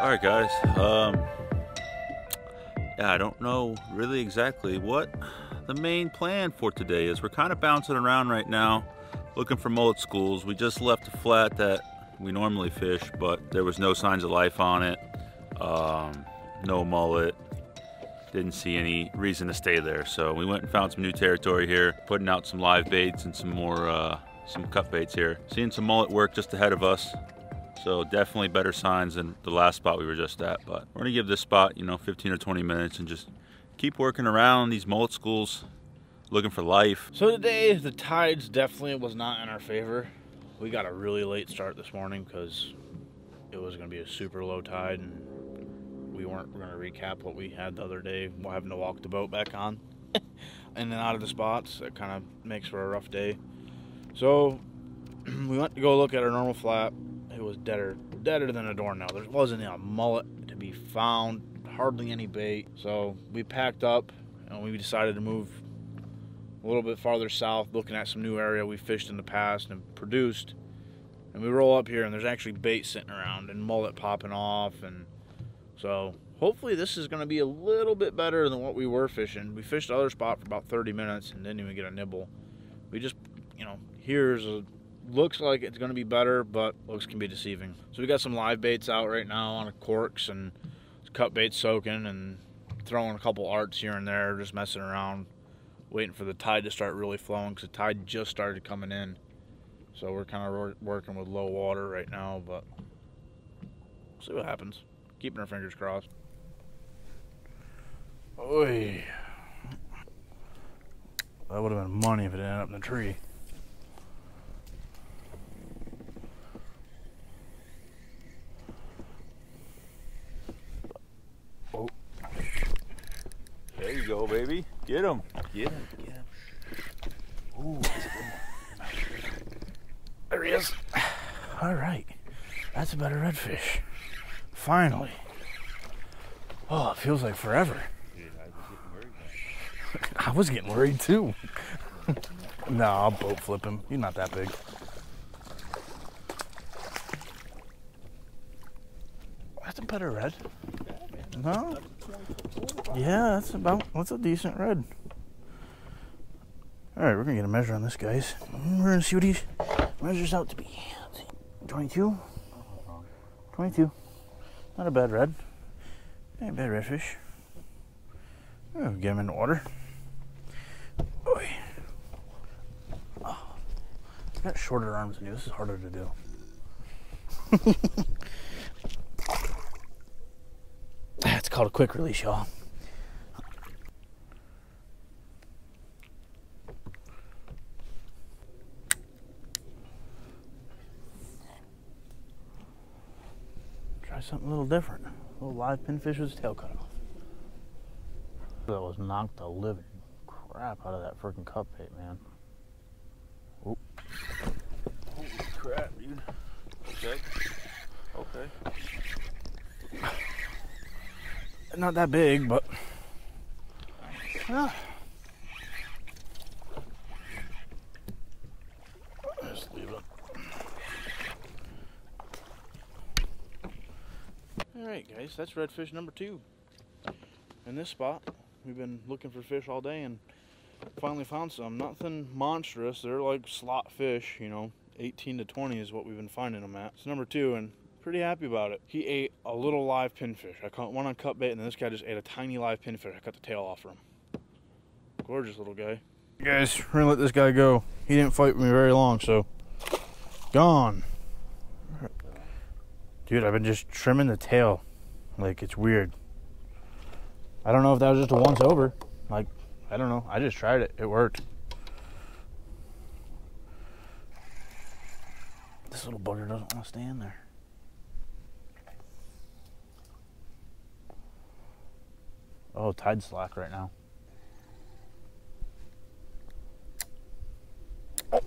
Alright guys, yeah, I don't know really exactly what the main plan for today is. We're kind of bouncing around right now looking for mullet schools. We just left a flat that we normally fish, but there was no signs of life on it. No mullet. Didn't see any reason to stay there, so we went and found some new territory here, putting out some live baits and some more some cut baits here. Seeing some mullet work just ahead of us, so definitely better signs than the last spot we were just at. But we're gonna give this spot, you know, 15 or 20 minutes and just keep working around these mullet schools, looking for life. So today the tides definitely was not in our favor. We got a really late start this morning because it was gonna be a super low tide, and we weren't going to recap what we had the other day, having to walk the boat back on and then out of the spots. That kind of makes for a rough day. So we went to go look at our normal flat. It was deader than a doornail. There wasn't a mullet to be found, hardly any bait. So we packed up and we decided to move a little bit farther south, looking at some new area we fished in the past and produced. And we roll up here and there's actually bait sitting around and mullet popping off. And so hopefully this is going to be a little bit better than what we were fishing. We fished the other spot for about 30 minutes and didn't even get a nibble. We just, you know, looks like it's going to be better, but looks can be deceiving. So we got some live baits out right now on corks and cut baits soaking and throwing a couple arts here and there, just messing around, waiting for the tide to start really flowing because the tide just started coming in. So we're kind of working with low water right now, but we'll see what happens. Keeping our fingers crossed. Oy. That would have been money if it ended up in the tree. Oh. There you go, baby. Get him. Get him. Get him. Ooh, that's a good one. There he is. All right. That's a better redfish. Finally. Oh, it feels like forever. Dude, I was getting worried too. No, I'll boat flip him. He's not that big. That's a better red. No? Yeah, that's a decent red. Alright, we're gonna get a measure on this, guys. We're gonna see what he measures out to be. 22? 22. Not a bad red. Ain't a bad redfish. I'll get him in the water. Oy. Oh, I got shorter arms than you. This is harder to do. That's called a quick release, y'all. Something a little different. A little live pinfish with his tail cut off. That was knocked the living crap out of that freaking cup bait, man. Oop. Holy crap, dude. Okay. Okay. Not that big, but. Just leave it. Alright guys, that's redfish number 2. In this spot, we've been looking for fish all day and finally found some. Nothing monstrous, they're like slot fish, you know, 18 to 20 is what we've been finding them at. It's number 2 and pretty happy about it. He ate a little live pinfish. I caught one on cut bait and then this guy just ate a tiny live pinfish. I cut the tail off for him. Gorgeous little guy. Hey guys, we're gonna let this guy go. He didn't fight with me very long, so gone. Dude, I've been just trimming the tail. Like, it's weird. I don't know if that was just a once over. Like, I don't know. I just tried it. It worked. This little bugger doesn't want to stay in there. Oh, tide's slack right now. Oh.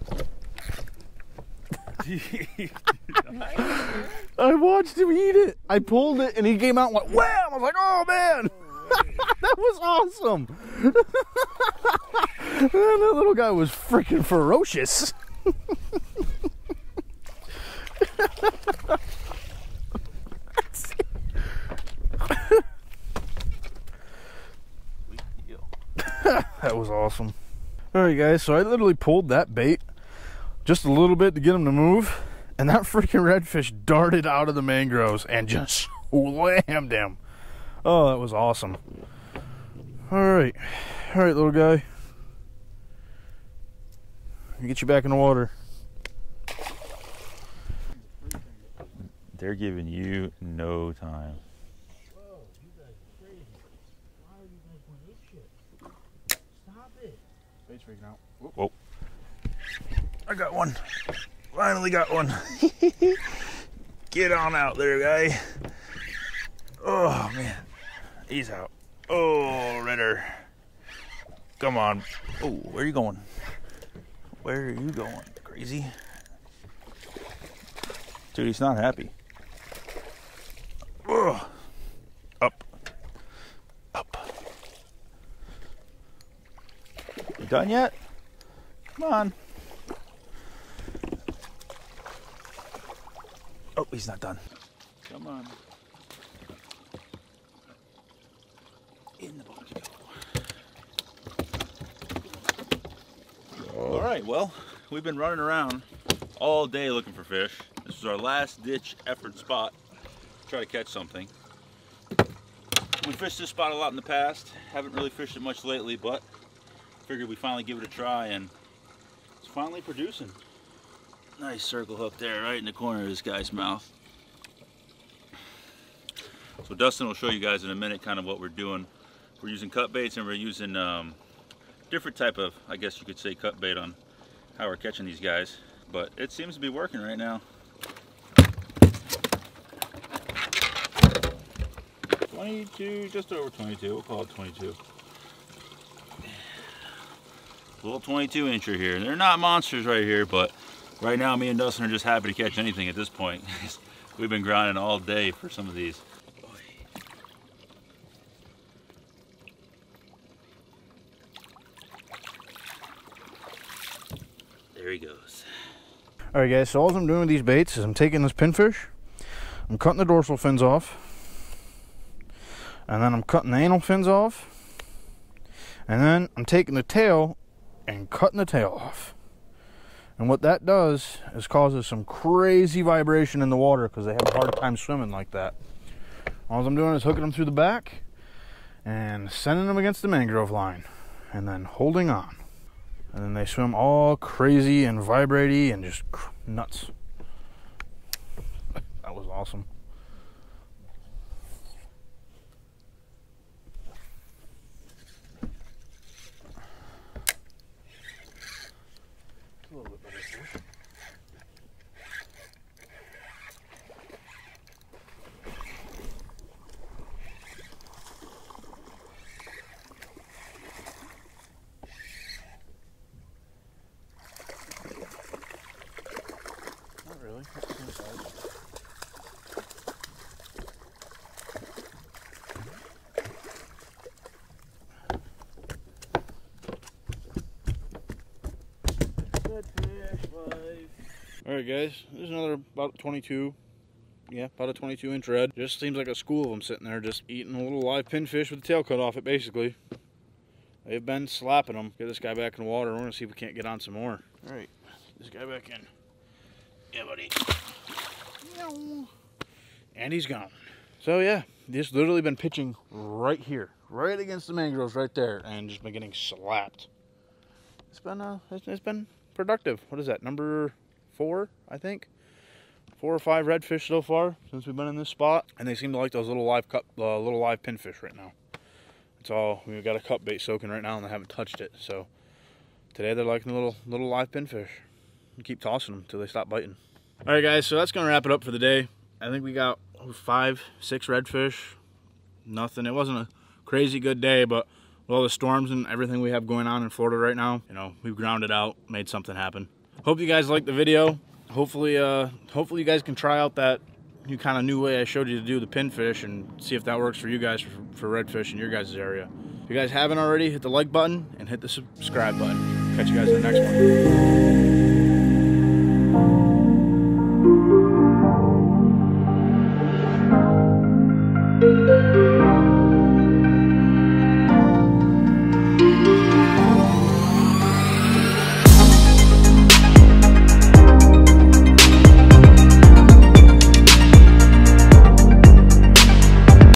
I watched him eat it. I pulled it and he came out and went wham. I was like, oh man. That was awesome. Man, that little guy was freaking ferocious. That was awesome. Alright guys, so I literally pulled that bait just a little bit to get him to move, and that freaking redfish darted out of the mangroves and just slammed him. Oh, that was awesome. Alright. Alright, little guy. I'll get you back in the water. They're giving you no time. Whoa, you guys are crazy. Why are you guys going to eat shit? Stop it. Bait's freaking out. Whoop. Whoa. I got one. Finally got one. Get on out there, guy. Oh, man. He's out. Oh, Ritter. Come on. Oh, where are you going? Where are you going, crazy? Dude, he's not happy. Ugh. Up. Up. You done yet? Come on. Oh, he's not done. Come on. In the boat. Oh. All right, well, we've been running around all day looking for fish. This is our last ditch effort spot to try to catch something. We fished this spot a lot in the past. Haven't really fished it much lately, but figured we finally give it a try, and it's finally producing. Nice circle hook there, right in the corner of this guy's mouth. So Dustin will show you guys in a minute kind of what we're doing. We're using cut baits, and we're using different type of, I guess you could say, cut bait on how we're catching these guys, but it seems to be working right now. Just over 22, we'll call it 22. Little 22 incher here. They're not monsters right here, but right now me and Dustin are just happy to catch anything at this point. We've been grinding all day for some of these. There he goes. All right guys, so all I'm doing with these baits is I'm taking this pinfish, I'm cutting the dorsal fins off, and then I'm cutting the anal fins off, and then I'm taking the tail and cutting the tail off. And what that does is causes some crazy vibration in the water because they have a hard time swimming like that. All I'm doing is hooking them through the back and sending them against the mangrove line and then holding on. And then they swim all crazy and vibratey and just nuts. That was awesome. Alright guys, there's another about 22, yeah, about a 22 inch red. Just seems like a school of them sitting there just eating a little live pinfish with the tail cut off it basically. They've been slapping them. Get this guy back in the water, we're going to see if we can't get on some more. Alright, this guy back in. Yeah buddy. No. And he's gone. So yeah, just literally been pitching right here, right against the mangroves right there, and just been getting slapped. It's been productive. What is that, number 4, I think? 4 or 5 redfish so far since we've been in this spot, and they seem to like those little live pinfish right now. It's all, we've got a cup bait soaking right now and they haven't touched it, so today they're liking the little live pinfish. You keep tossing them until they stop biting. All right guys, so that's gonna wrap it up for the day. I think we got 5, 6 redfish. Nothing, it wasn't a crazy good day, but with all the storms and everything we have going on in Florida right now, you know, we've grounded out, made something happen. Hope you guys liked the video. Hopefully you guys can try out that new way I showed you to do the pinfish and see if that works for you guys for redfish in your guys' area. If you guys haven't already, hit the like button and hit the subscribe button. Catch you guys in the next one.